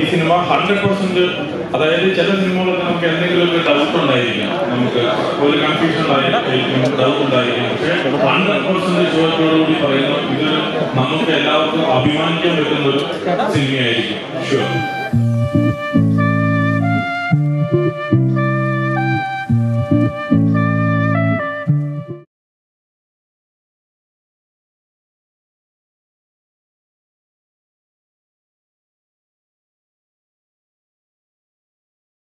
ഈ സിനിമ 100% അതായത് ചില സിനിമകളൊക്കെ നമുക്ക് എന്തെങ്കിലുമൊക്കെ ഡൗട്ട് ഉണ്ടായിരിക്കാം, നമുക്ക് ഒരു കൺഫ്യൂഷൻ ഉണ്ടായിരിക്കും, ഡൗട്ട് ഉണ്ടായിരിക്കും. പക്ഷേ 100% ചോദ്യത്തോടുകൂടി പറയുന്ന ഇത് നമുക്ക് എല്ലാവർക്കും അഭിമാനിക്കാൻ പറ്റുന്ന ഒരു സിനിമയായിരിക്കും. ഷുവർ.